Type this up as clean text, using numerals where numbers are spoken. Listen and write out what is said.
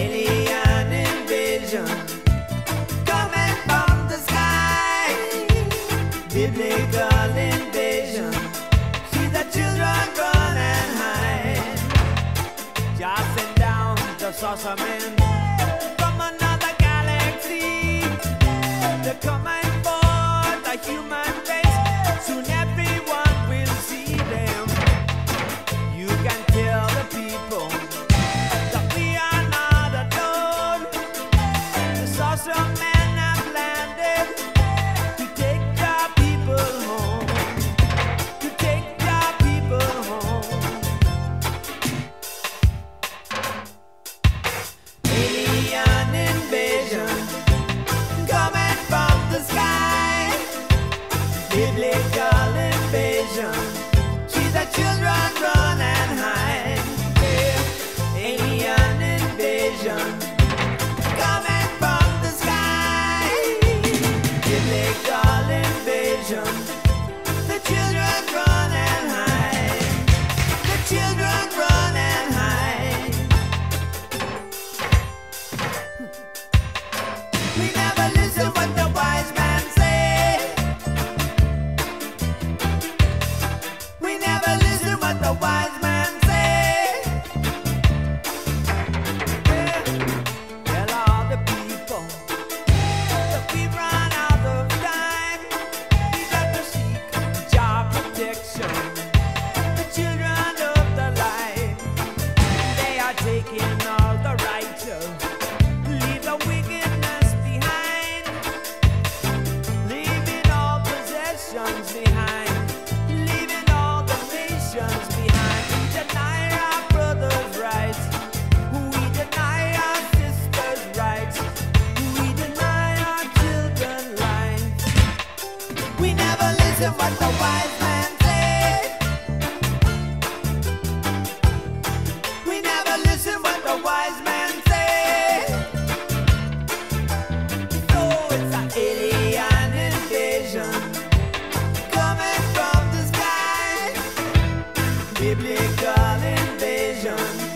Biblical invasion. See the children run and hide, chasing down the saucer men from another galaxy. They're coming for the human race. Soon everyone will see them. You can tell the people that we are not alone. The saucer men have landed to take home, to take our people home. Alien invasion coming from the sky. Biblical invasion. See the children run and hide. Alien invasion coming from the sky. Biblical invasion. The children run and hide. The children run and hide. We never listen what the wise men say. We never listen what the wise men say. Tell all the people that we run out of time. The children of the light, they are taking all the rights, leave the wickedness behind, leaving all possessions behind, leaving all the nations behind. We deny our brothers' rights, we deny our sisters' rights, we deny our children life. We never listen what the wise men. Biblical invasion.